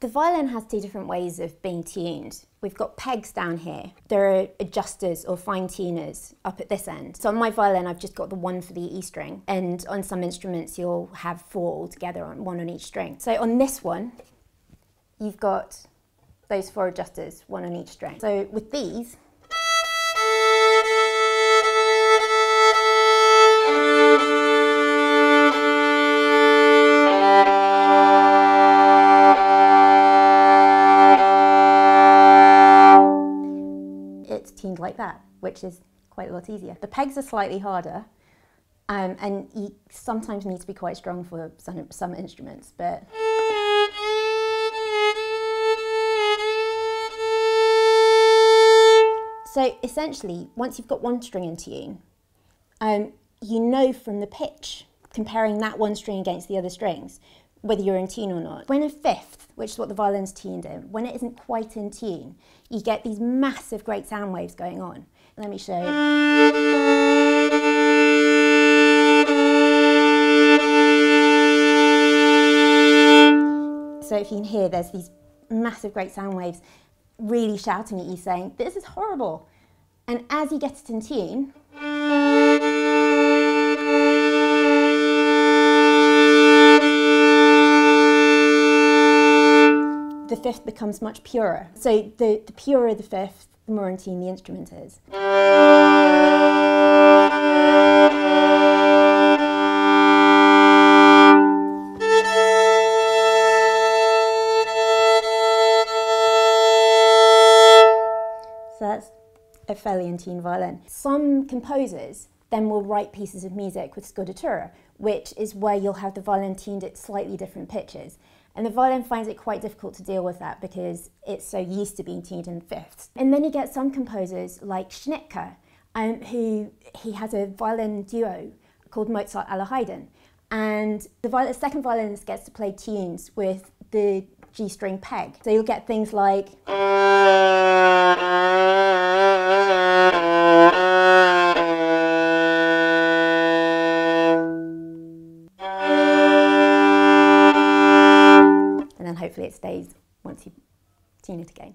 The violin has two different ways of being tuned. We've got pegs down here. There are adjusters or fine tuners up at this end. So on my violin, I've just got the one for the E string. And on some instruments, you'll have four altogether, one on each string. So on this one, you've got those four adjusters, one on each string. So with these, it's tuned like that, which is quite a lot easier. The pegs are slightly harder, and you sometimes need to be quite strong for some instruments, but so essentially, once you've got one string in tune, you know from the pitch, comparing that one string against the other strings, whether you're in tune or not. When a fifth, which is what the violin's tuned in, when it isn't quite in tune, you get these massive great sound waves going on. Let me show you. So if you can hear, there's these massive great sound waves really shouting at you saying, this is horrible. And as you get it in tune, the fifth becomes much purer. So the purer the fifth, the more in tune the instrument is. So that's a fairly in tune violin. Some composers then will write pieces of music with scordatura, which is where you'll have the violin tuned at slightly different pitches. And the violin finds it quite difficult to deal with that because it's so used to being tuned in fifths. And then you get some composers like Schnittke, he has a violin duo called Mozart alla Haydn. And the second violinist gets to play tunes with the G string peg. So you'll get things like and hopefully it stays once you tune it again.